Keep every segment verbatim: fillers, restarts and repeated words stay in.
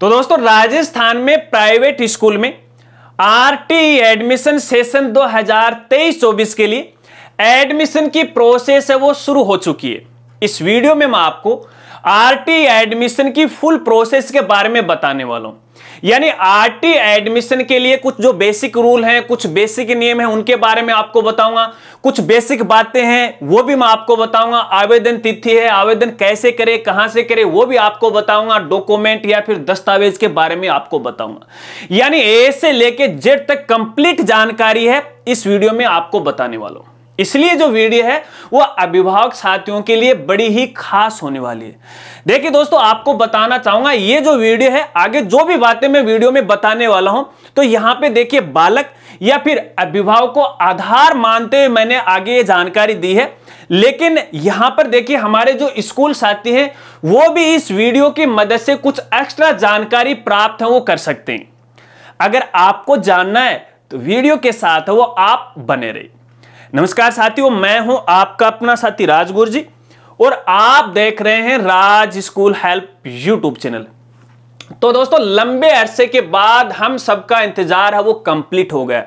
तो दोस्तों राजस्थान में प्राइवेट स्कूल में आरटीई एडमिशन सेशन दो हज़ार तेईस चौबीस के लिए एडमिशन की प्रोसेस है वो शुरू हो चुकी है। इस वीडियो में मैं आपको आरटीई एडमिशन की फुल प्रोसेस के बारे में बताने वाला हूं, यानी आरटीई एडमिशन के लिए कुछ जो बेसिक रूल हैं, कुछ बेसिक नियम हैं, उनके बारे में आपको बताऊंगा। कुछ बेसिक बातें हैं वो भी मैं आपको बताऊंगा। आवेदन तिथि है, आवेदन कैसे करें, कहां से करें, वो भी आपको बताऊंगा। डॉक्यूमेंट या फिर दस्तावेज के बारे में आपको बताऊंगा, यानी ए से लेके जेड तक कंप्लीट जानकारी है इस वीडियो में आपको बताने वाला हूं। इसलिए जो वीडियो है वो अभिभावक साथियों के लिए बड़ी ही खास होने वाली है। देखिए दोस्तों, आपको बताना चाहूंगा ये जो वीडियो है, आगे जो भी बातें मैं वीडियो में बताने वाला हूं, तो यहां पे देखिए बालक या फिर अभिभावक को आधार मानते हुए मैंने आगे ये जानकारी दी है, लेकिन यहां पर देखिए हमारे जो स्कूल साथी हैं वो भी इस वीडियो की मदद से कुछ एक्स्ट्रा जानकारी प्राप्त है वो कर सकते हैं। अगर आपको जानना है तो वीडियो के साथ वो आप बने रहिए। नमस्कार साथियों, मैं हूं आपका अपना साथी राजगुरुजी और आप देख रहे हैं Raj school help YouTube channel. तो दोस्तों लंबे अरसे के बाद हम सबका इंतजार है वो कंप्लीट हो गया,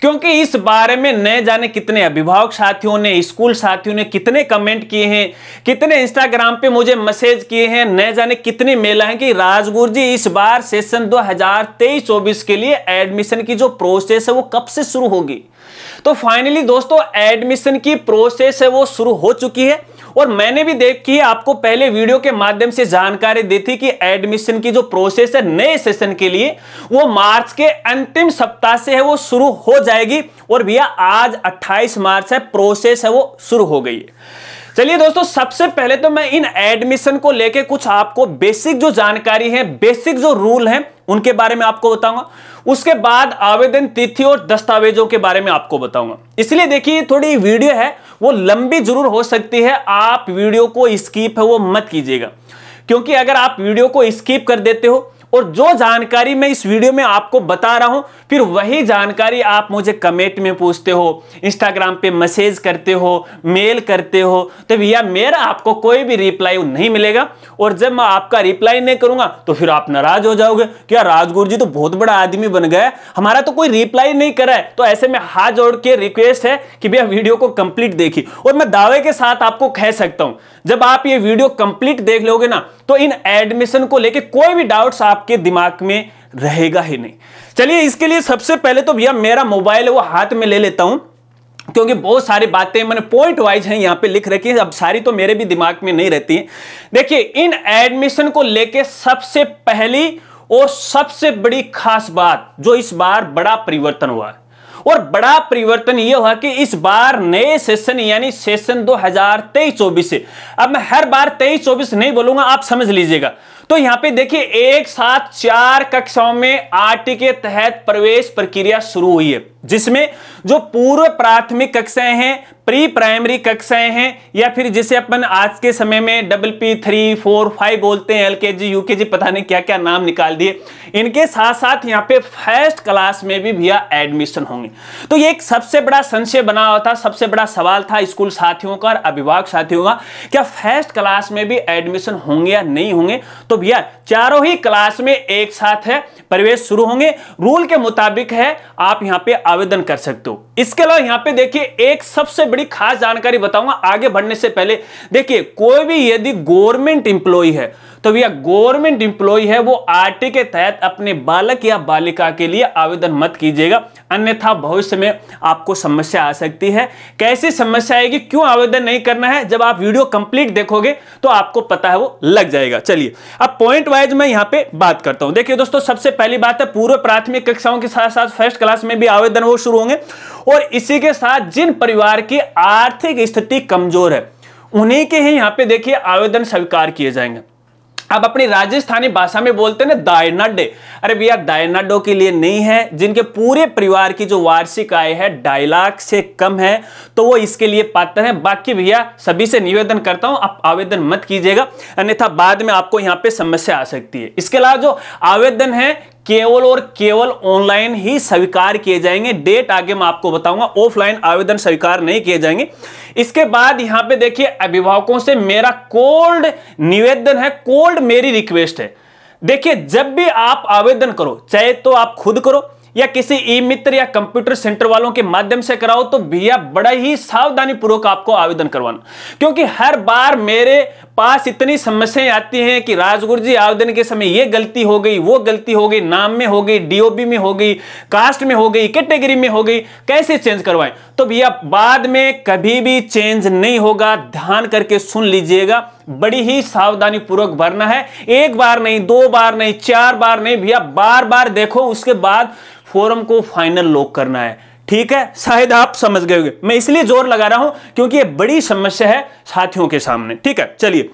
क्योंकि इस बारे में न जाने कितने अभिभावक साथियों ने, स्कूल साथियों ने कितने कमेंट किए हैं, कितने इंस्टाग्राम पे मुझे मैसेज किए हैं, न जाने कितने मेल हैं कि राजगुरुजी इस बार सेशन दो हज़ार तेईस चौबीस के लिए एडमिशन की जो प्रोसेस है वो कब से शुरू होगी। तो फाइनली दोस्तों एडमिशन की प्रोसेस है वो शुरू हो चुकी है और मैंने भी देखी आपको पहले वीडियो के माध्यम से जानकारी दी थी कि एडमिशन की जो प्रोसेस है नए सेशन के लिए वो मार्च के अंतिम सप्ताह से है वो शुरू हो जाएगी और भैया आज अट्ठाईस मार्च है, प्रोसेस है वो शुरू हो गई है। चलिए दोस्तों, सबसे पहले तो मैं इन एडमिशन को लेके कुछ आपको बेसिक जो जानकारी है, बेसिक जो रूल है उनके बारे में आपको बताऊंगा। उसके बाद आवेदन तिथि और दस्तावेजों के बारे में आपको बताऊंगा। इसलिए देखिए थोड़ी वीडियो है वो लंबी जरूर हो सकती है, आप वीडियो को स्किप है वो मत कीजिएगा, क्योंकि अगर आप वीडियो को स्किप कर देते हो और जो जानकारी मैं इस वीडियो में आपको बता रहा हूं फिर वही जानकारी आप मुझे कमेंट में पूछते हो, इंस्टाग्राम पे मैसेज करते हो, मेल करते हो, तो भैया मेरा आपको कोई भी रिप्लाई नहीं मिलेगा और जब मैं आपका रिप्लाई नहीं करूंगा तो फिर आप नाराज हो जाओगे कि यार राजगुरुजी तो बहुत बड़ा आदमी बन गया, हमारा तो कोई रिप्लाई नहीं करा है। तो ऐसे में हाथ जोड़ के रिक्वेस्ट है कि भैया वीडियो को कंप्लीट देखिए। और मैं दावे के साथ आपको कह सकता हूँ जब आप ये वीडियो कंप्लीट देख लोगे ना तो इन एडमिशन को लेके कोई भी डाउट्स आपके दिमाग में रहेगा ही नहीं। चलिए इसके लिए सबसे पहले तो भैया मेरा मोबाइल है वो हाथ में ले लेता हूं, क्योंकि बहुत सारी बातें मैंने पॉइंट वाइज हैं यहां पे लिख रखी है, अब सारी तो मेरे भी दिमाग में नहीं रहती है। देखिए इन एडमिशन को लेके सबसे पहली और सबसे बड़ी खास बात जो इस बार बड़ा परिवर्तन हुआ है, और बड़ा परिवर्तन यह हुआ कि इस बार नए सेशन यानी सेशन दो हज़ार तेईस चौबीस से, अब मैं हर बार तेईस चौबीस नहीं बोलूंगा, आप समझ लीजिएगा। तो यहां पे देखिए एक साथ चार कक्षाओं में आरटी के तहत प्रवेश प्रक्रिया शुरू हुई है, जिसमें जो पूर्व प्राथमिक कक्षाएं हैं, प्री प्राइमरी कक्षाएं हैं, या फिर जिसे अपन आज के समय में double P three four five बोलते हैं, एलकेजी यूकेजी पता नहीं क्या क्या नाम निकाल दिए, इनके साथ साथ यहाँ पे फर्स्ट क्लास में भी भैया एडमिशन होंगे। तो ये एक सबसे बड़ा संशय बना हुआ था, सबसे बड़ा सवाल था स्कूल साथियों का और अभिभावक साथियों का, क्या फर्स्ट क्लास में भी एडमिशन होंगे या नहीं होंगे। तो भैया चारों ही क्लास में एक साथ है प्रवेश शुरू होंगे, रूल के मुताबिक है, आप यहाँ पे आवेदन कर सकते हो। इसके अलावा यहाँ पे देखिए एक सबसे बड़ी खास जानकारी बताऊंगा आगे बढ़ने से पहले। देखिए कोई भी यदि गवर्नमेंट एम्प्लॉय है तो भैया गवर्नमेंट एम्प्लॉय है वो आरटी के तहत अपने बालक या बालिका के लिए आवेदन मत कीजिएगा, अन्यथा भविष्य में आपको समस्या आ सकती है। कैसी समस्या आएगी, क्यों आवेदन नहीं करना है, जब आप वीडियो कंप्लीट देखोगे तो आपको पता है वो लग जाएगा। चलिए अब पॉइंट वाइज मैं यहाँ पे बात करता हूँ। देखिए दोस्तों, सबसे पहली बात है पूर्व प्राथमिक कक्षाओं के साथ साथ फर्स्ट क्लास में भी आवेदन वो शुरू होंगे, और इसी के साथ जिन परिवार की आर्थिक स्थिति कमजोर है उन्हीं के ही यहाँ पे देखिए आवेदन स्वीकार किए जाएंगे। अब अपनी राजस्थानी भाषा में बोलते हैं ना दायनाडे, अरे भैया दायनाडो के लिए नहीं है, जिनके पूरे परिवार की जो वार्षिक आय है ढाई लाख से कम है तो वो इसके लिए पात्र है। बाकी भैया सभी से निवेदन करता हूं आप आवेदन मत कीजिएगा, अन्यथा बाद में आपको यहाँ पे समस्या आ सकती है। इसके अलावा जो आवेदन है केवल और केवल ऑनलाइन ही स्वीकार किए जाएंगे, डेट आगे मैं आपको बताऊंगा, ऑफलाइन आवेदन स्वीकार नहीं किए जाएंगे। इसके बाद यहाँ पे देखिए अभिभावकों से मेरा कोल्ड निवेदन है, कोल्ड मेरी रिक्वेस्ट है, देखिए, जब भी आप आवेदन करो, चाहे तो आप खुद करो या किसी ई मित्र या कंप्यूटर सेंटर वालों के माध्यम से कराओ, तो भैया बड़ा ही सावधानी पूर्वक आपको आवेदन करवाना, क्योंकि हर बार मेरे पास इतनी समस्याएं आती हैं कि राजगुरु जी आवेदन के समय ये गलती हो गई, वो गलती हो गई, नाम में हो गई, डीओबी में हो गई, कास्ट में हो गई, कैटेगरी में हो गई, कैसे चेंज करवाएं। तो भैया बाद में कभी भी चेंज नहीं होगा, ध्यान करके सुन लीजिएगा, बड़ी ही सावधानी पूर्वक भरना है। एक बार नहीं, दो बार नहीं, चार बार नहीं, भैया बार बार देखो, उसके बाद फॉर्म को फाइनल लॉक करना है। ठीक है, शायद आप समझ गए होंगे, मैं इसलिए जोर लगा रहा हूं क्योंकि ये बड़ी समस्या है साथियों के सामने। ठीक है, चलिए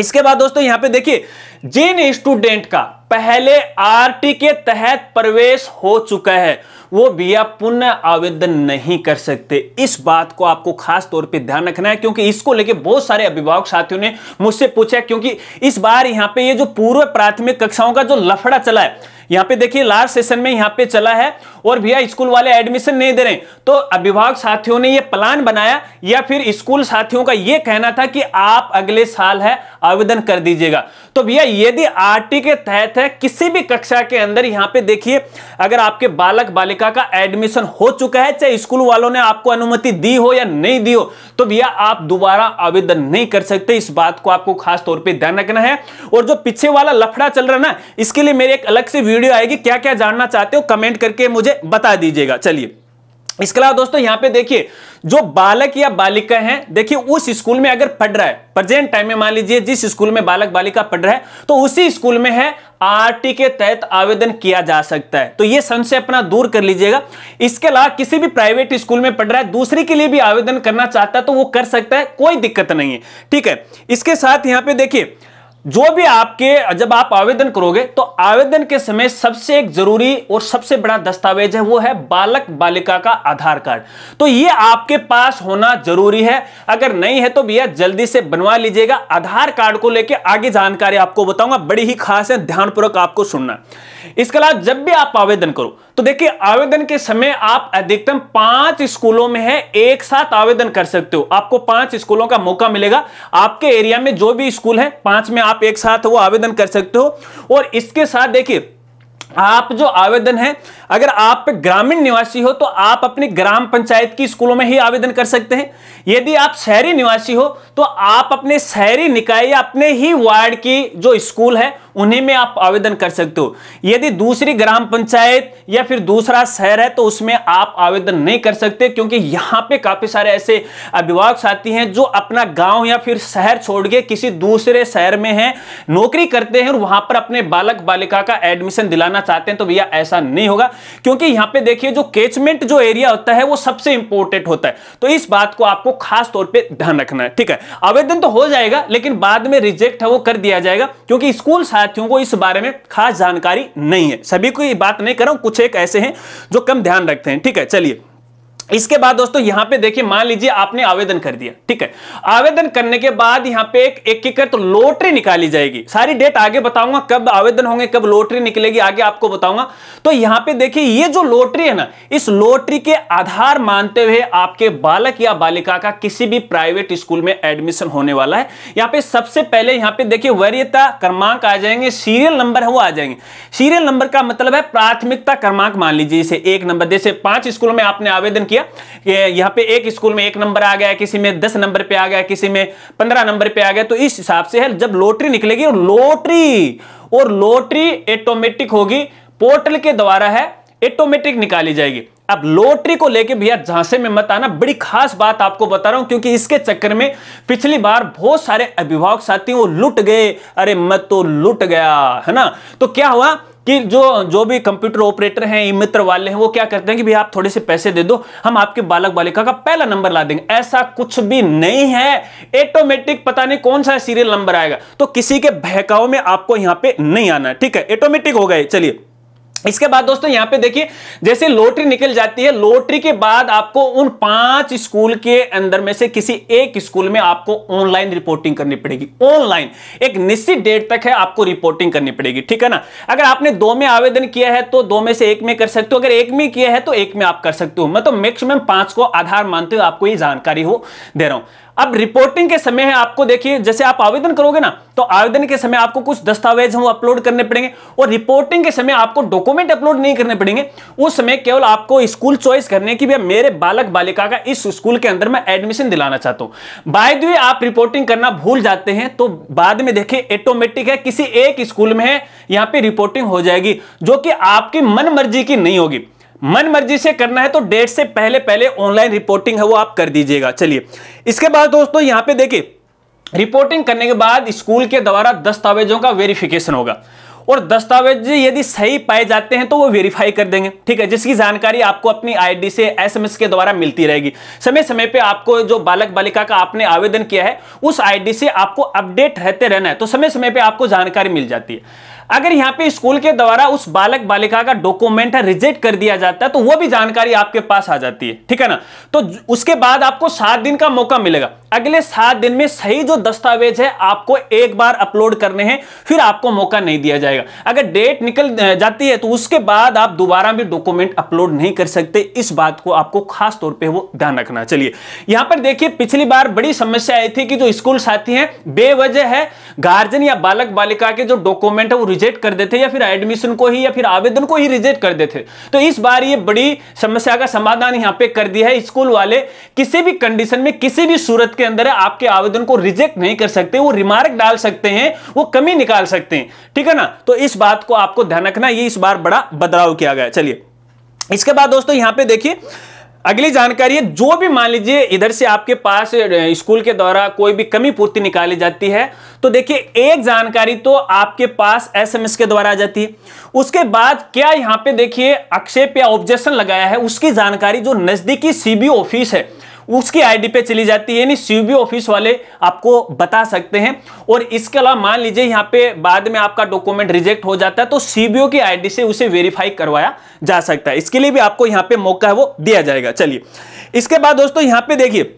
इसके बाद दोस्तों यहां पे देखिए, जिन स्टूडेंट का पहले आरटी के तहत प्रवेश हो चुका है वो भैया पुनः आवेदन नहीं कर सकते। इस बात को आपको खास तौर पे ध्यान रखना है, क्योंकि इसको लेके बहुत सारे अभिभावक साथियों ने मुझसे पूछा, क्योंकि इस बार यहाँ पे ये जो पूर्व प्राथमिक कक्षाओं का जो लफड़ा चला है, यहाँ पे देखिए लास्ट सेशन में यहाँ पे चला है, और भैया स्कूल वाले एडमिशन नहीं दे रहे, तो अभिभावक साथियों ने ये प्लान बनाया या फिर स्कूल साथियों का ये कहना था कि आप अगले साल है आवेदन कर दीजिएगा। तो भैया यदि आरटी के तहत है किसी भी कक्षा के अंदर, यहाँ पे देखिए अगर आपके बालक बालिका का एडमिशन हो चुका है, चाहे स्कूल वालों ने आपको अनुमति दी हो या नहीं दी हो, तो भैया आप दोबारा आवेदन नहीं कर सकते। इस बात को आपको खास तौर पे ध्यान रखना है। और जो पीछे वाला लफड़ा चल रहा है ना, इसके लिए मेरी एक अलग से वीडियो आएगी, क्या क्या जानना चाहते हो कमेंट करके मुझे बता दीजिएगा। चलिए इसके अलावा दोस्तों यहाँ पे देखिए, जो बालक या बालिका है, देखिए उस स्कूल में अगर पढ़ रहा है, प्रेजेंट टाइम में मान लीजिए जिस स्कूल में बालक बालिका पढ़ रहा है, तो उसी स्कूल में है आरटी के तहत आवेदन किया जा सकता है। तो ये संशय अपना दूर कर लीजिएगा। इसके अलावा किसी भी प्राइवेट स्कूल में पढ़ रहा है, दूसरे के लिए भी आवेदन करना चाहता है तो वो कर सकता है, कोई दिक्कत नहीं है। ठीक है, इसके साथ यहाँ पे देखिए, जो भी आपके जब आप आवेदन करोगे तो आवेदन के समय सबसे एक जरूरी और सबसे बड़ा दस्तावेज है, वो है बालक बालिका का आधार कार्ड। तो ये आपके पास होना जरूरी है, अगर नहीं है तो भैया जल्दी से बनवा लीजिएगा। आधार कार्ड को लेके आगे जानकारी आपको बताऊंगा, बड़ी ही खास है, ध्यानपूर्वक आपको सुनना। इसके अलावा जब भी आप आवेदन करो तो देखिए आवेदन के समय आप अधिकतम पांच स्कूलों में है एक साथ आवेदन कर सकते हो। आपको पांच स्कूलों का मौका मिलेगा, आपके एरिया में जो भी स्कूल है पांच में आप एक साथ वो आवेदन कर सकते हो। और इसके साथ देखिए आप जो आवेदन है, अगर आप ग्रामीण निवासी हो तो आप अपनी ग्राम पंचायत की स्कूलों में ही आवेदन कर सकते हैं। यदि आप शहरी निवासी हो तो आप अपने शहरी निकाय या अपने ही वार्ड की जो स्कूल है उन्हीं में आप आवेदन कर सकते हो। यदि दूसरी ग्राम पंचायत या फिर दूसरा शहर है तो उसमें आप आवेदन नहीं कर सकते, क्योंकि यहाँ पे काफी सारे ऐसे अभिभावक साथी हैं जो अपना गांव या फिर शहर छोड़ के किसी दूसरे शहर में हैं, नौकरी करते हैं और वहां पर अपने बालक बालिका का एडमिशन दिलाना चाहते हैं। तो भैया ऐसा नहीं होगा, क्योंकि यहाँ पे देखिए जो कैचमेंट जो एरिया होता है वो सबसे इंपोर्टेंट होता है। तो इस बात को आपको खास तौर पर ध्यान रखना है। ठीक है, आवेदन तो हो जाएगा लेकिन बाद में रिजेक्ट है वो कर दिया जाएगा, क्योंकि स्कूल साथियों को इस बारे में खास जानकारी नहीं है। सभी को ये बात नहीं कर रहा हूं, कुछ एक ऐसे हैं जो कम ध्यान रखते हैं। ठीक है, चलिए इसके बाद दोस्तों यहाँ पे देखिए, मान लीजिए आपने आवेदन कर दिया। ठीक है, आवेदन करने के बाद यहाँ पे एक एकीकृत तो लॉटरी निकाली जाएगी। सारी डेट आगे बताऊंगा, कब आवेदन होंगे, कब लॉटरी निकलेगी, आगे आपको बताऊंगा। तो यहाँ पे देखिए ये जो लॉटरी है ना, इस लॉटरी के आधार मानते हुए आपके बालक या बालिका का किसी भी प्राइवेट स्कूल में एडमिशन होने वाला है। यहाँ पे सबसे पहले यहाँ पे देखिए वरीयता क्रमांक आ जाएंगे, सीरियल नंबर है वो आ जाएंगे। सीरियल नंबर का मतलब है प्राथमिकता क्रमांक, मान लीजिए इसे एक नंबर। जैसे पांच स्कूलों में आपने आवेदन किया, यहाँ पे एक स्कूल में एक नंबर आ गया, किसी में दस नंबर पे आ गया, किसी में पंद्रह नंबर पे आ गया। तो इस हिसाब से है जब लॉटरी निकलेगी, और लॉटरी और लॉटरी ऑटोमेटिक होगी, पोर्टल के द्वारा है ऑटोमेटिक निकाली जाएगी। अब लॉटरी को लेके भैया झांसे में मत आना, बड़ी खास बात आपको बता रहा हूं, क्योंकि इसके चक्कर में पिछली बार बहुत सारे अभिभावक साथी वो लुट गए। अरे मत तो लुट गया है ना। तो क्या हुआ कि जो जो भी कंप्यूटर ऑपरेटर हैं, ई मित्र वाले हैं, वो क्या करते हैं कि भैया आप थोड़े से पैसे दे दो, हम आपके बालक बालिका का पहला नंबर ला देंगे। ऐसा कुछ भी नहीं है, ऑटोमेटिक पता नहीं कौन सा सीरियल नंबर आएगा। तो किसी के बहकाव में आपको यहाँ पे नहीं आना। ठीक है, ऑटोमेटिक हो गए। चलिए इसके बाद दोस्तों यहाँ पे देखिए, जैसे लॉटरी निकल जाती है, लॉटरी के बाद आपको उन पांच स्कूल के अंदर में से किसी एक स्कूल में आपको ऑनलाइन रिपोर्टिंग करनी पड़ेगी। ऑनलाइन एक निश्चित डेट तक है आपको रिपोर्टिंग करनी पड़ेगी। ठीक है ना, अगर आपने दो में आवेदन किया है तो दो में से एक में कर सकते हो, अगर एक में किया है तो एक में आप कर सकते हो। मतलब मैक्सिमम पांच को आधार मानते हुए आपको ये जानकारी हो दे रहा हूं। अब रिपोर्टिंग के समय है, आपको देखिए जैसे आप आवेदन करोगे ना तो आवेदन के समय आपको कुछ दस्तावेज हम अपलोड करने पड़ेंगे और रिपोर्टिंग के समय आपको डॉक्यूमेंट अपलोड नहीं करने पड़ेंगे। उस समय केवल आपको स्कूल चॉइस करने की भैया मेरे बालक बालिका का इस स्कूल के अंदर मैं एडमिशन दिलाना चाहता हूं। बाय द वे आप रिपोर्टिंग करना भूल जाते हैं तो बाद में देखें ऑटोमेटिक है, किसी एक स्कूल में है यहां पर रिपोर्टिंग हो जाएगी जो कि आपकी मन मर्जी की नहीं होगी। मन मर्जी से करना है तो डेट से पहले पहले ऑनलाइन रिपोर्टिंग है वो आप कर दीजिएगा। चलिए इसके बाद दोस्तों यहां पे देखिए रिपोर्टिंग करने के बाद स्कूल के द्वारा दस्तावेजों का वेरिफिकेशन होगा और दस्तावेज यदि सही पाए जाते हैं तो वो वेरीफाई कर देंगे, ठीक है, जिसकी जानकारी आपको अपनी आईडी से एसएमएस के द्वारा मिलती रहेगी। समय समय पे आपको जो बालक बालिका का आपने आवेदन किया है उस आईडी से आपको अपडेट रहते रहना है तो समय समय पे आपको जानकारी मिल जाती है। अगर यहाँ पे स्कूल के द्वारा उस बालक बालिका का डॉक्यूमेंट रिजेक्ट कर दिया जाता है तो वो भी जानकारी आपके पास आ जाती है, ठीक है ना। तो उसके बाद आपको सात दिन का मौका मिलेगा, अगले सात दिन में सही जो दस्तावेज है आपको एक बार अपलोड करने हैं, फिर आपको मौका नहीं दिया जाएगा। अगर डेट निकल जाती है तो उसके बाद आप दोबारा भी डॉक्यूमेंट अपलोड नहीं कर सकते, इस बात को आपको खास तौर पे वो ध्यान रखना। चलिए यहां पर देखिए पिछली बार बड़ी समस्या आई थी कि जो स्कूल साथी हैं बेवजह है गार्जियन या बालक बालिका के जो डॉक्यूमेंट है वो रिजेक्ट कर देते या फिर एडमिशन को ही या फिर आवेदन को ही रिजेक्ट कर देते। तो इस बार ये बड़ी समस्या का समाधान यहाँ पे कर दिया है, स्कूल वाले किसी भी कंडीशन में किसी भी सूरत के अंदर आपके आवेदन को रिजेक्ट नहीं कर सकते, वो रिमार्क डाल सकते हैं, वो कमी निकाल सकते हैं, ठीक है ना। तो इस बात को आपको ध्यान रखना, ये इस बार बड़ा बदलाव किया गया। चलिए इसके बाद दोस्तों यहां पे देखिए अगली जानकारी है, जो भी मान लीजिए इधर से आपके पास स्कूल के द्वारा कोई भी कमी पूर्ति निकाली जाती है तो देखिए एक जानकारी तो आपके पास एसएमएस के द्वारा आ जाती है। उसके बाद क्या यहाँ पे देखिए आक्षेप या ऑब्जेक्शन लगाया है उसकी जानकारी जो नजदीकी सीबीओ ऑफिस है उसकी आईडी पे चली जाती है, यानी सीबीओ ऑफिस वाले आपको बता सकते हैं। और इसके अलावा मान लीजिए यहाँ पे बाद में आपका डॉक्यूमेंट रिजेक्ट हो जाता है तो सीबीओ की आईडी से उसे वेरीफाई करवाया जा सकता है, इसके लिए भी आपको यहाँ पे मौका है वो दिया जाएगा। चलिए इसके बाद दोस्तों यहाँ पे देखिए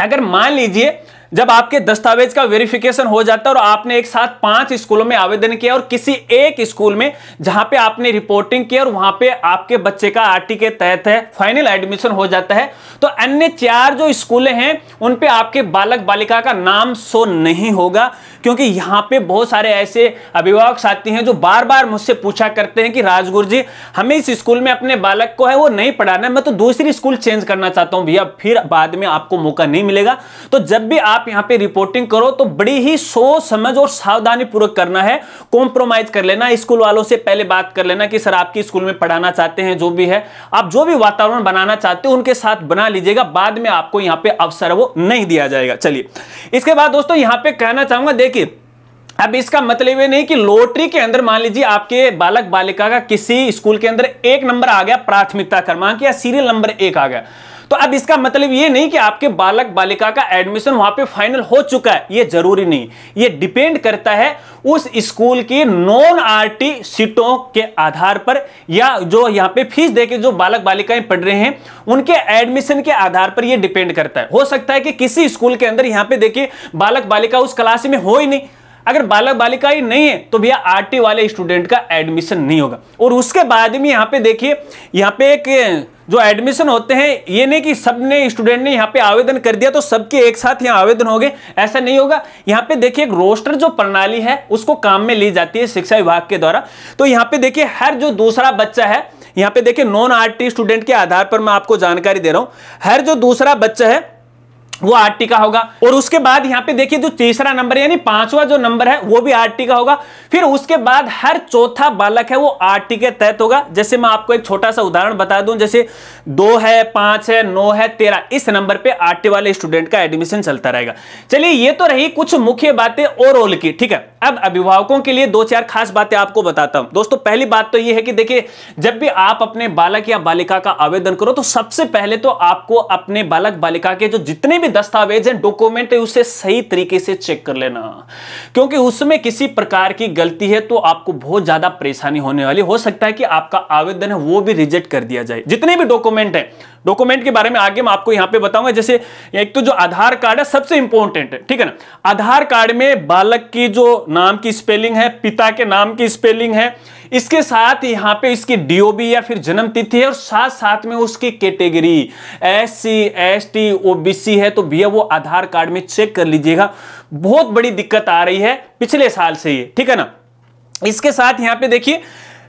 अगर मान लीजिए जब आपके दस्तावेज का वेरिफिकेशन हो जाता है और आपने एक साथ पांच स्कूलों में आवेदन किया और किसी एक स्कूल में जहां पे आपने रिपोर्टिंग की और वहां पे आपके बच्चे का आरटी के तहत है फाइनल एडमिशन हो जाता है तो अन्य चार जो स्कूलें हैं उन पे आपके बालक बालिका का नाम शो नहीं होगा, क्योंकि यहाँ पे बहुत सारे ऐसे अभिभावक साथी हैं जो बार बार मुझसे पूछा करते हैं कि राजगुरु जी हमें इस स्कूल में अपने बालक को है वो नहीं पढ़ाना, मैं तो दूसरी स्कूल चेंज करना चाहता हूँ भैया, फिर बाद में आपको मौका नहीं मिलेगा। तो जब भी आप यहां पे रिपोर्टिंग करो तो बड़ी ही सोच समझ और सावधानी पूर्वक करना है, कॉम्प्रोमाइज कर लेना, स्कूल वालों से पहले बात कर लेना कि सर आपके स्कूल में पढ़ाना चाहते हैं, जो भी है आप जो भी वातावरण बनाना चाहते हो उनके साथ बना लीजिएगा, बाद में आपको यहां पे अवसर वो नहीं दिया जाएगा। चलिए इसके बाद दोस्तों यहां पे कहना चाहूंगा देखिए अब इसका मतलब ये नहीं कि लॉटरी के अंदर मान लीजिए आपके बालक बालिका का किसी स्कूल के अंदर एक नंबर आ गया, प्राथमिकता क्रमांक या सीरियल नंबर एक आ गया, तो अब इसका मतलब ये नहीं कि आपके बालक बालिका का एडमिशन वहां पे फाइनल हो चुका है, ये जरूरी नहीं। ये डिपेंड करता है उस स्कूल की नॉन आरटी सीटों के आधार पर या जो यहाँ पे फीस देके जो बालक बालिकाएं पढ़ रहे हैं उनके एडमिशन के आधार पर ये डिपेंड करता है। हो सकता है कि किसी स्कूल के अंदर यहाँ पे देखिए बालक बालिका उस क्लास में हो ही नहीं, अगर बालक बालिका ही नहीं है तो भैया आरटी वाले स्टूडेंट का एडमिशन नहीं होगा। और उसके बाद में यहाँ पे देखिए यहाँ पे एक जो एडमिशन होते हैं ये नहीं कि सब ने स्टूडेंट ने यहाँ पे आवेदन कर दिया तो सबके एक साथ यहाँ आवेदन हो गए, ऐसा नहीं होगा। यहाँ पे देखिए एक रोस्टर जो प्रणाली है उसको काम में ली जाती है शिक्षा विभाग के द्वारा। तो यहाँ पे देखिए हर जो दूसरा बच्चा है यहाँ पे देखिए नॉन आरटी स्टूडेंट के आधार पर मैं आपको जानकारी दे रहा हूँ, हर जो दूसरा बच्चा है वो आरटी का होगा और उसके बाद यहाँ पे देखिए जो तीसरा नंबर यानी पांचवा जो नंबर है वो भी आरटी का होगा, फिर उसके बाद हर चौथा बालक है वो आरटी के तहत होगा। जैसे मैं आपको एक छोटा सा उदाहरण बता दूं, जैसे दो है, पांच है, नौ है, तेरह, इस नंबर पे आरटी वाले स्टूडेंट का एडमिशन चलता रहेगा। चलिए ये तो रही कुछ मुख्य बातें ओवरऑल की, ठीक है। अब अभिभावकों के लिए दो चार खास बातें आपको बताता हूँ दोस्तों। पहली बात तो ये है कि देखिए जब भी आप अपने बालक या बालिका का आवेदन करो तो सबसे पहले तो आपको अपने बालक बालिका के जो जितने दस्तावेज हैं, डॉक्यूमेंट है, उसे सही तरीके से चेक कर लेना, क्योंकि उसमें किसी प्रकार की गलती है तो आपको बहुत ज्यादा परेशानी होने वाली। हो सकता है कि आपका आवेदन है वो भी रिजेक्ट कर दिया जाए, जितने भी डॉक्यूमेंट है डॉक्यूमेंट के बारे में आगे मैं आपको यहां पे बताऊंगा। जैसे एक तो जो आधार कार्ड है सबसे इंपॉर्टेंट है, ठीक है ना। आधार कार्ड में बालक की जो नाम की स्पेलिंग है, पिता के नाम की स्पेलिंग है, इसके साथ यहाँ पे इसकी डीओबी या फिर जन्म तिथि है और साथ साथ में उसकी कैटेगरी एससी एसटी ओबीसी है तो भैया वो आधार कार्ड में चेक कर लीजिएगा। बहुत बड़ी दिक्कत आ रही है पिछले साल से ये, ठीक है ना। इसके साथ यहाँ पे देखिए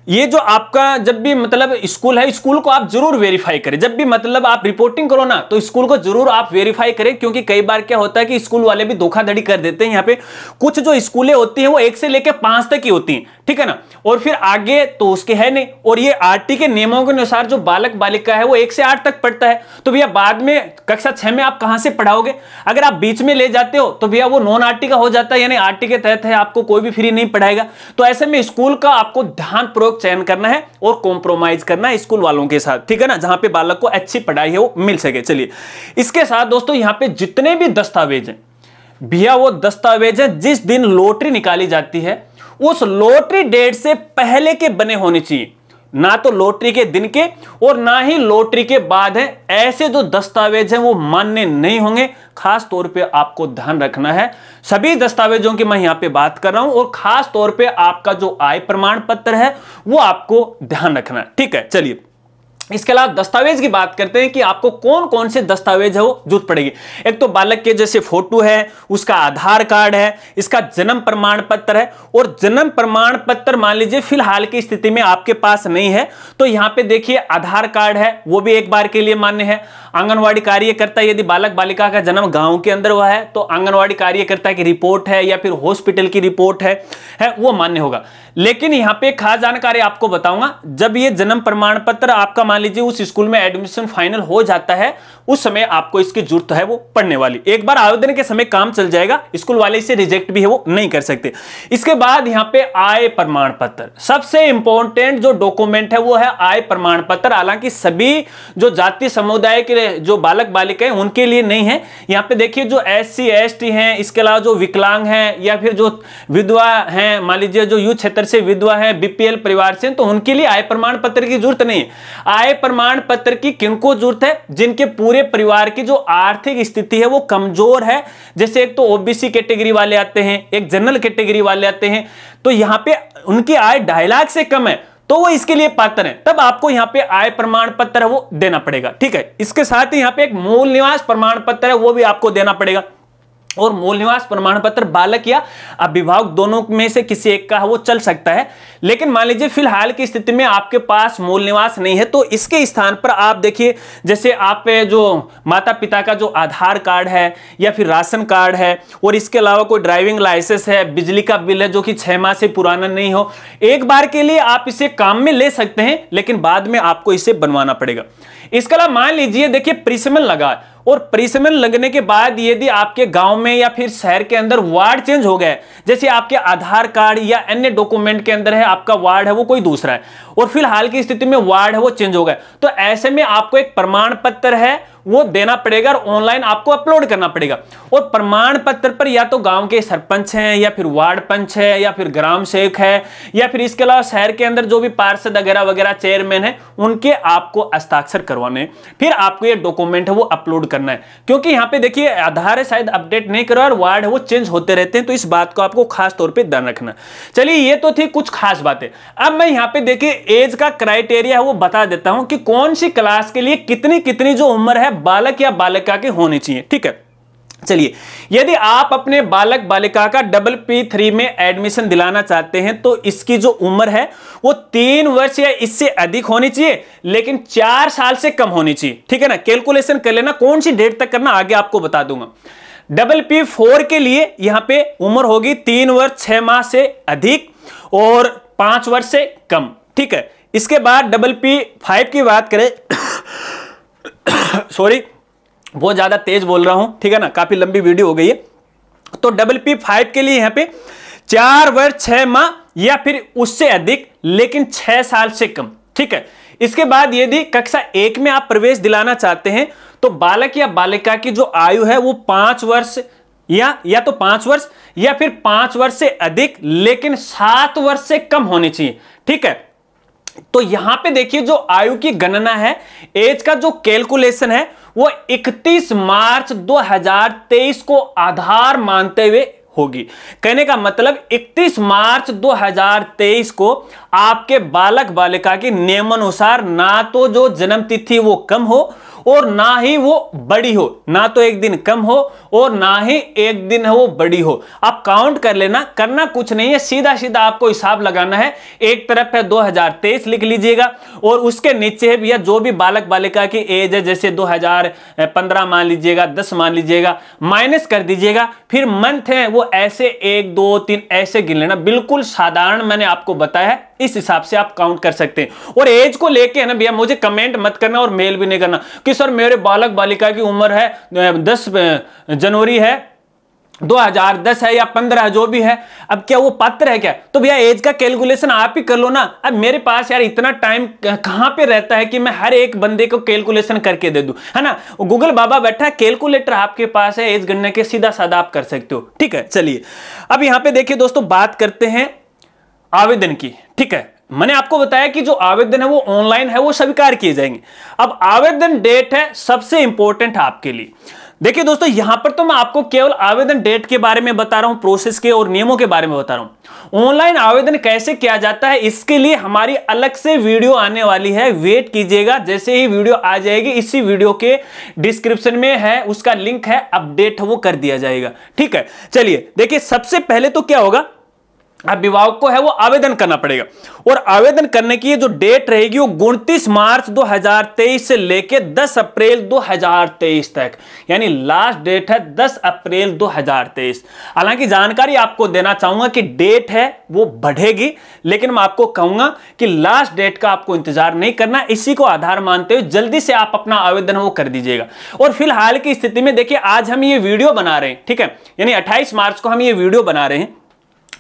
ये जो आपका जब भी मतलब स्कूल है, स्कूल को आप जरूर वेरीफाई करें। जब भी मतलब आप रिपोर्टिंग करो ना तो स्कूल को जरूर आप वेरीफाई करें, क्योंकि कई बार क्या होता है कि स्कूल वाले भी धोखाधड़ी कर देते हैं। यहाँ पे कुछ जो स्कूलें होती हैं वो एक से लेकर पांच तक ही होती हैं, ठीक है ना, और फिर आगे तो उसके है नहीं। और ये आरटीई के नियमों के अनुसार जो बालक बालिका है वो एक से आठ तक पढ़ता है, तो भैया बाद में कक्षा छह में आप कहाँ से पढ़ाओगे। अगर आप बीच में ले जाते हो तो भैया वो नॉन आरटीई का हो जाता है, यानी आरटीई के तहत है, आपको कोई भी फ्री नहीं पढ़ाएगा। तो ऐसे में स्कूल का आपको ध्यानपूर्वक चयन करना है और कॉम्प्रोमाइज करना है स्कूल वालों के साथ, ठीक है ना, जहां पे बालक को अच्छी पढ़ाई है वो मिल सके। चलिए इसके साथ दोस्तों यहां पे जितने भी दस्तावेज हैं भैया वो दस्तावेज है जिस दिन लॉटरी निकाली जाती है उस लॉटरी डेट से पहले के बने होने चाहिए, ना तो लॉटरी के दिन के और ना ही लॉटरी के बाद है। ऐसे जो दस्तावेज हैं वो मान्य नहीं होंगे, खास तौर पे आपको ध्यान रखना है। सभी दस्तावेजों की मैं यहाँ पे बात कर रहा हूं और खास तौर पे आपका जो आय प्रमाण पत्र है वो आपको ध्यान रखना है, ठीक है। चलिए इसके अलावा दस्तावेज की बात करते हैं कि आपको कौन कौन से दस्तावेज है वो जरूरत पड़ेगी। एक तो बालक के जैसे फोटो है, उसका आधार कार्ड है, इसका जन्म प्रमाण पत्र है। और जन्म प्रमाण पत्र मान लीजिए फिलहाल की स्थिति में आपके पास नहीं है तो यहाँ पे देखिए आधार कार्ड है वो भी एक बार के लिए मान्य है। आंगनवाड़ी कार्यकर्ता यदि बालक बालिका का जन्म गाँव के अंदर हुआ है तो आंगनवाड़ी कार्यकर्ता की रिपोर्ट है या फिर हॉस्पिटल की रिपोर्ट है, है वो मान्य होगा। लेकिन यहाँ पे खास जानकारी आपको बताऊंगा, जब ये जन्म प्रमाण पत्र आपका मान लीजिए उस स्कूल में एडमिशन फाइनल हो जाता है उस समय आपको इसकी जरूरत है वो पढ़ने वाली। एक बार आवेदन के समय काम चल जाएगा, स्कूल वाले इसे रिजेक्ट भी है वो नहीं कर सकते। इसके बाद यहाँ पे आय प्रमाण पत्र सबसे इंपॉर्टेंट जो डॉक्यूमेंट है वो है आय प्रमाण पत्र। हालांकि सभी जो जाति समुदाय के जो बालक बालिकाएं उनके लिए नहीं है। यहाँ पे देखिए जो एस सी एस टी है, इसके अलावा जो विकलांग है या फिर जो विधवा है, मान लीजिए जो युवा क्षेत्र से विधवा है, बीपीएल परिवार से, तो उनके लिए आय प्रमाण पत्र की जरूरत नहीं है। आय प्रमाण पत्र की किनको जरूरत है, जिनके पूरे परिवार की जो आर्थिक स्थिति है वो कमजोर है। जैसे एक तो ओबीसी कैटेगरी वाले आते हैं, एक जनरल कैटेगरी वाले आते हैं, तो यहाँ पे उनकी आय ढाई लाख से कम है तो वो इसके लिए पात्र है, तब आपको यहाँ पे आय प्रमाण पत्र है वो देना पड़ेगा, ठीक है। इसके साथ ही यहाँ पे एक मूल निवास प्रमाण पत्र है वो भी आपको देना पड़ेगा। और मूल निवास प्रमाण पत्र बालक या अभिभावक दोनों में से किसी एक का वो चल सकता है। लेकिन मान लीजिए फिलहाल की स्थिति में आपके पास मूल निवास नहीं है तो इसके स्थान पर आप देखिए जैसे आप जो माता पिता का जो आधार कार्ड है या फिर राशन कार्ड है और इसके अलावा कोई ड्राइविंग लाइसेंस है, बिजली का बिल है जो कि छह माह से पुराना नहीं हो, एक बार के लिए आप इसे काम में ले सकते हैं लेकिन बाद में आपको इसे बनवाना पड़ेगा। इसके अलावा मान लीजिए देखिए प्रिसिमल लगा और प्रिसिमल लगने के बाद यदि आपके गांव में या फिर शहर के अंदर वार्ड चेंज हो गया, जैसे आपके आधार कार्ड या अन्य डॉक्यूमेंट के अंदर है आपका वार्ड है वो कोई दूसरा है और फिलहाल की स्थिति में वार्ड है वो चेंज हो गया, तो ऐसे में आपको एक प्रमाण पत्र है वो देना पड़ेगा और ऑनलाइन आपको अपलोड करना पड़ेगा। और प्रमाण पत्र पर या तो गांव के सरपंच हैं या फिर वार्ड पंच है या फिर ग्राम सेवक है या फिर इसके अलावा शहर के अंदर जो भी पार्षद वगैरह वगैरह चेयरमैन है उनके आपको हस्ताक्षर करवाने, फिर आपको ये डॉक्यूमेंट है वो अपलोड करना है। क्योंकि यहाँ पे देखिए आधार है शायद अपडेट नहीं करवा और वार्ड है वो चेंज होते रहते हैं, तो इस बात को आपको खास तौर पे ध्यान रखना। चलिए ये तो थी कुछ खास बातें। अब मैं यहाँ पे देखिए एज का क्राइटेरिया है वो बता देता हूँ कि कौन सी क्लास के लिए कितनी कितनी जो उम्र है बालक या बालिका के होनी चाहिए, ठीक है। चलिए यदि आप अपने बालक बालिका का डबल पी थ्री में एडमिशन दिलाना चाहते हैं तो इसकी जो उम्र है वो तीन वर्ष या इससे अधिक होनी चाहिए लेकिन चार साल से कम होनी चाहिए, ठीक है ना। कैलकुलेशन कर लेना कौन सी डेट तक करना, आगे आपको बता दूंगा। डबल पी फोर के लिए यहाँ पे उम्र होगी तीन वर्ष छह माह से अधिक और पांच वर्ष से कम, ठीक है। इसके बाद डबल पी फाइव की बात करें सॉरी बहुत ज़्यादा तेज बोल रहा हूं, ठीक है ना, काफ़ी लंबी वीडियो हो गई है। तो डबल पी फाइव के लिए यहाँ पे चार वर्ष छः माह या फिर उससे अधिक लेकिन छः साल से कम, ठीक है। इसके बाद यदि कक्षा एक में आप प्रवेश दिलाना चाहते हैं तो बालक या बालिका की जो आयु है वो पाँच वर्ष या या तो पाँच वर्ष या फिर पाँच वर्ष से अधिक लेकिन सात वर्ष से कम होनी चाहिए, ठीक है। तो यहां पे देखिए जो आयु की गणना है, एज का जो कैलकुलेशन है वो इकतीस मार्च दो हज़ार तेईस को आधार मानते हुए होगी। कहने का मतलब इकतीस मार्च दो हज़ार तेईस को आपके बालक बालिका की नियमानुसार ना तो जो जन्म तिथि वो कम हो और ना ही वो बड़ी हो, ना तो एक दिन कम हो और ना ही एक दिन वो बड़ी हो। आप काउंट कर लेना, करना कुछ नहीं है, सीधा सीधा आपको हिसाब लगाना है। एक तरफ है दो हज़ार तेईस लिख लीजिएगा और उसके नीचे है भैया जो भी बालक बालिका की एज है, जैसे दो हज़ार पंद्रह मान लीजिएगा, दस मान लीजिएगा, माइनस कर दीजिएगा। फिर मंथ है वो ऐसे एक दो तीन ऐसे गिन लेना, बिल्कुल साधारण मैंने आपको बताया है, इस हिसाब से आप काउंट कर सकते हैं। और एज को लेके है ना भैया मुझे कमेंट मत करना और मेल भी नहीं करना कि सर मेरे बालक बालिका की उम्र है दस जनवरी है, दो हज़ार दस है या पंद्रह है, जो भी है, अब क्या वो पात्र है क्या? तो भैया एज का कैलकुलेशन आप ही कर लो ना। अब मेरे पास यार इतना टाइम कहाँ पे रहता है कि मैं हर एक बंदे को कैलकुलेशन करके दे दूं, है ना। गूगल बाबा बैठा है, कैलकुलेटर आपके पास है, एज गणना के सीधा साधा आप कर सकते हो। ठीक है, चलिए अब यहाँ पे देखिए दोस्तों बात करते हैं आवेदन की। ठीक है, मैंने आपको बताया कि जो आवेदन है वो ऑनलाइन है, वो स्वीकार किए जाएंगे। अब आवेदन डेट है सबसे इंपॉर्टेंट आपके लिए। देखिए दोस्तों यहां पर तो मैं आपको केवल आवेदन डेट के बारे में बता रहा हूं, प्रोसेस के और नियमों के बारे में बता रहा हूं। ऑनलाइन आवेदन कैसे किया जाता है इसके लिए हमारी अलग से वीडियो आने वाली है, वेट कीजिएगा। जैसे ही वीडियो आ जाएगी, इसी वीडियो के डिस्क्रिप्शन में है उसका लिंक है, अपडेट वो कर दिया जाएगा। ठीक है, चलिए देखिए सबसे पहले तो क्या होगा, अभिभावक को है वो आवेदन करना पड़ेगा और आवेदन करने की जो डेट रहेगी वो उनतीस मार्च दो हज़ार तेईस से लेके दस अप्रैल दो हज़ार तेईस तक, यानी लास्ट डेट है दस अप्रैल दो हज़ार तेईस। हालांकि जानकारी आपको देना चाहूंगा कि डेट है वो बढ़ेगी, लेकिन मैं आपको कहूंगा कि लास्ट डेट का आपको इंतजार नहीं करना, इसी को आधार मानते हुए जल्दी से आप अपना आवेदन वो कर दीजिएगा। और फिलहाल की स्थिति में देखिए आज हम ये वीडियो बना रहे हैं, ठीक है, यानी अट्ठाईस मार्च को हम ये वीडियो बना रहे हैं,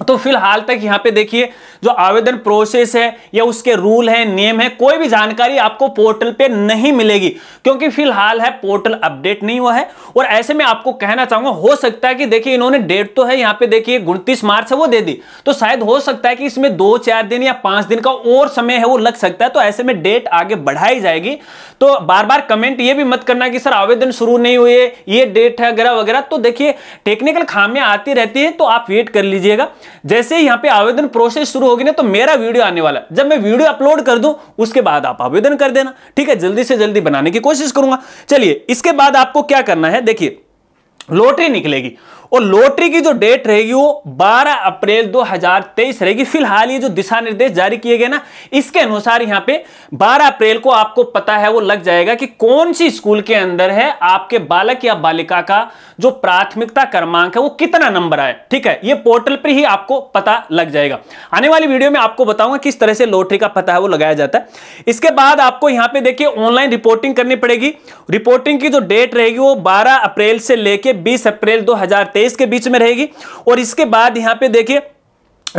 तो फिलहाल तक यहाँ पे देखिए जो आवेदन प्रोसेस है या उसके रूल है, नियम है, कोई भी जानकारी आपको पोर्टल पे नहीं मिलेगी क्योंकि फिलहाल है पोर्टल अपडेट नहीं हुआ है। और ऐसे में आपको कहना चाहूंगा, हो सकता है कि देखिए इन्होंने डेट तो है यहाँ पे देखिए उनतीस मार्च है वो दे दी, तो शायद हो सकता है कि इसमें दो चार दिन या पांच दिन का और समय है वो लग सकता है, तो ऐसे में डेट आगे बढ़ाई जाएगी। तो बार बार कमेंट ये भी मत करना कि सर आवेदन शुरू नहीं हुए, ये डेट है वगैरह वगैरह। तो देखिए टेक्निकल खामियां आती रहती है, तो आप वेट कर लीजिएगा। जैसे यहाँ पे आवेदन प्रोसेस शुरू होगी ना तो मेरा वीडियो आने वाला है, जब मैं वीडियो अपलोड कर दूं उसके बाद आप आवेदन कर देना। ठीक है, जल्दी से जल्दी बनाने की कोशिश करूंगा। चलिए इसके बाद आपको क्या करना है, देखिए लॉटरी निकलेगी और लॉटरी की जो डेट रहेगी वो बारह अप्रैल दो हज़ार तेईस रहेगी। फिलहाल ये जो दिशा निर्देश जारी किए गए ना, इसके अनुसार यहाँ पे बारह अप्रैल को आपको पता है वो लग जाएगा कि कौन सी स्कूल के अंदर है आपके बालक या बालिका का जो प्राथमिकता क्रमांक है वो कितना नंबर आए। ठीक है, ये पोर्टल पर ही आपको पता लग जाएगा। आने वाली वीडियो में आपको बताऊंगा किस तरह से लॉटरी का पता है वो लगाया जाता है। इसके बाद आपको यहाँ पे देखिए ऑनलाइन रिपोर्टिंग करनी पड़ेगी। रिपोर्टिंग की जो डेट रहेगी वो बारह अप्रैल से लेकर बीस अप्रैल दो हजार तेईस के बीच में रहेगी। और इसके बाद यहां पे देखिए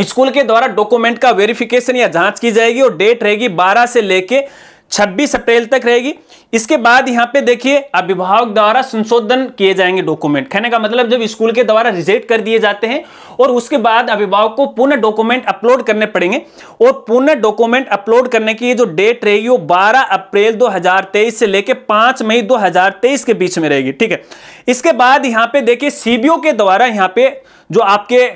स्कूल के द्वारा डॉक्यूमेंट का वेरिफिकेशन या जांच की जाएगी और डेट रहेगी बारह से लेके छब्बीस अप्रैल तक रहेगी। इसके बाद यहाँ पे देखिए अभिभावक द्वारा संशोधन किए जाएंगे डॉक्यूमेंट। कहने का मतलब जब स्कूल के द्वारा रिजेक्ट कर दिए जाते हैं और उसके बाद अभिभावक को पुनः डॉक्यूमेंट अपलोड करने पड़ेंगे और पुनः डॉक्यूमेंट अपलोड करने की जो डेट रहेगी वो बारह अप्रैल दो हज़ार तेईस से लेकर पाँच मई दो हज़ार तेईस के बीच में रहेगी। ठीक है, इसके बाद यहाँ पे देखिए सीबीओ के द्वारा यहाँ पे जो आपके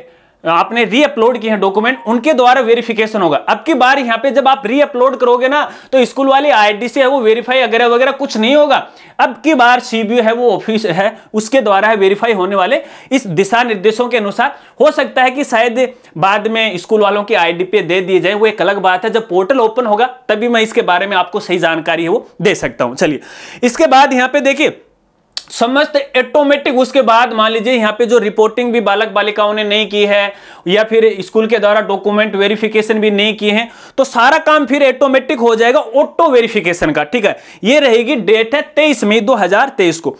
आपने रीअपलोड किए हैं डॉक्यूमेंट उनके द्वारा वेरिफिकेशन होगा। अब की बार यहाँ पे जब आप रीअपलोड करोगे ना तो स्कूल वाली आईडी से है वो वेरीफाई वगैरह वगैरह कुछ नहीं होगा। अब की बार सीबीओ है वो ऑफिस है उसके द्वारा है वेरीफाई होने वाले। इस दिशा निर्देशों के अनुसार हो सकता है कि शायद बाद में स्कूल वालों की आईडी पे दे दिए जाए, वो एक अलग बात है। जब पोर्टल ओपन होगा तभी मैं इसके बारे में आपको सही जानकारी है वो दे सकता हूँ। चलिए इसके बाद यहाँ पे देखिए समस्त ऑटोमेटिक, उसके बाद मान लीजिए यहाँ पे जो रिपोर्टिंग भी बालक बालिकाओं ने नहीं की है या फिर स्कूल के द्वारा डॉक्यूमेंट वेरिफिकेशन भी नहीं किए हैं तो सारा काम फिर ऑटोमेटिक हो जाएगा ऑटो वेरिफिकेशन का। ठीक है, ये रहेगी डेट है तेईस मई दो हज़ार तेईस को।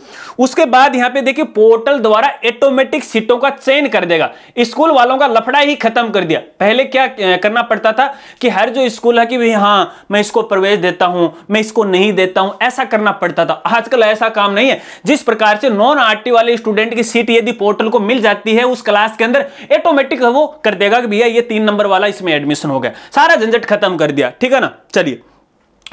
उसके बाद यहाँ पे देखिए पोर्टल द्वारा ऑटोमेटिक सीटों का चयन कर देगा। स्कूल वालों का लफड़ा ही खत्म कर दिया। पहले क्या करना पड़ता था कि हर जो स्कूल है कि भाई हाँ मैं इसको प्रवेश देता हूँ, मैं इसको नहीं देता हूँ, ऐसा करना पड़ता था। आजकल ऐसा काम नहीं है। जिस प्रकार से नॉन आरटी वाले स्टूडेंट की सीट यदि पोर्टल को मिल जाती है उस क्लास के अंदर, ऑटोमेटिक वो कर देगा कि भैया ये तीन नंबर वाला इसमें एडमिशन हो गया, सारा झंझट खत्म कर दिया। ठीक है ना, चलिए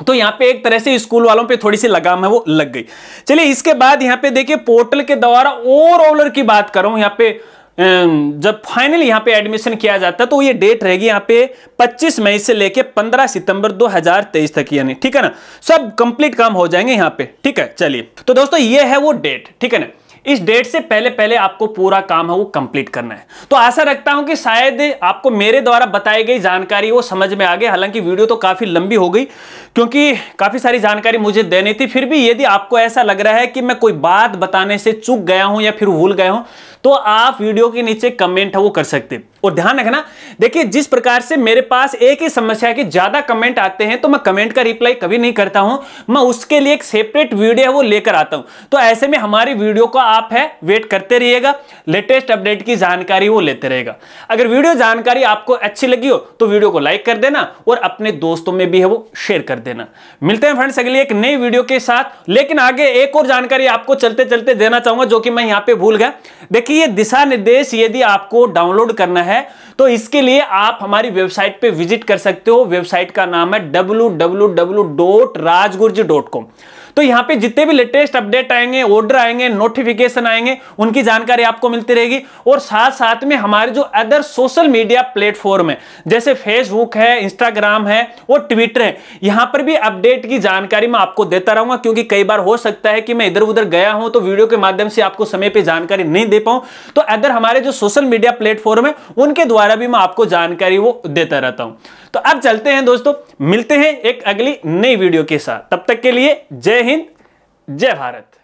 तो यहाँ पे एक तरह से स्कूल वालों पे थोड़ी सी लगाम है वो लग गई। चलिए इसके बाद यहाँ पे देखिए पोर्टल के द्वारा ओवरऑलर की बात करूं, यहाँ पे जब फाइनल यहाँ पे एडमिशन किया जाता है तो ये डेट रहेगी यहाँ पे पच्चीस मई से लेके पंद्रह सितंबर दो हज़ार तेईस तक, यानी ठीक है ना, सब कंप्लीट काम हो जाएंगे यहाँ पे। ठीक है, चलिए तो दोस्तों ये है वो डेट। ठीक है ना, इस डेट से पहले पहले आपको पूरा काम है वो कंप्लीट करना है। तो आशा रखता हूं कि शायद आपको मेरे द्वारा बताई गई जानकारी वो समझ में आ गई। हालांकि वीडियो तो काफी लंबी हो गई क्योंकि काफी सारी जानकारी मुझे देनी थी, फिर भी यदि आपको ऐसा लग रहा है कि मैं कोई बात बताने से चूक गया हूं या फिर भूल गया हूं तो आप वीडियो के नीचे कमेंट है वो कर सकते हैं। और ध्यान रखना, देखिए जिस प्रकार से मेरे पास एक ही समस्या के ज्यादा कमेंट आते हैं तो मैं कमेंट का रिप्लाई कभी नहीं करता हूं, मैं उसके लिए एक सेपरेट वीडियो है वो लेकर आता हूं। तो ऐसे में हमारी वीडियो को आप है वेट करते रहिएगा, लेटेस्ट अपडेट की जानकारी वो लेते रहेगा। अगर वीडियो जानकारी आपको अच्छी लगी हो तो वीडियो को लाइक कर देना और अपने दोस्तों में भी है वो शेयर कर देना। मिलते हैं फ्रेंड्स अगली एक नई वीडियो के साथ, लेकिन आगे एक और जानकारी आपको चलते चलते देना चाहूंगा जो कि मैं यहाँ पे भूल गया। देखिए ये दिशा निर्देश यदि आपको डाउनलोड करना है तो इसके लिए आप हमारी वेबसाइट पे विजिट कर सकते हो। वेबसाइट का नाम है W W W dot Rajguruji dot com. तो यहाँ पे जितने भी लेटेस्ट अपडेट आएंगे, ऑर्डर आएंगे, नोटिफिकेशन आएंगे, उनकी जानकारी आपको मिलती रहेगी। और साथ साथ में हमारे जो अदर सोशल मीडिया प्लेटफॉर्म है जैसे फेसबुक है, इंस्टाग्राम है और ट्विटर है, यहाँ पर भी अपडेट की जानकारी मैं आपको देता रहूंगा क्योंकि कई बार हो सकता है कि मैं इधर उधर गया हूं तो वीडियो के माध्यम से आपको समय पर जानकारी नहीं दे पाऊं। तो अदर हमारे जो सोशल मीडिया प्लेटफॉर्म है उनके द्वारा भी मैं आपको जानकारी वो देता रहता हूँ। तो अब चलते हैं दोस्तों, मिलते हैं एक अगली नई वीडियो के साथ, तब तक के लिए जय हिंद, जय भारत।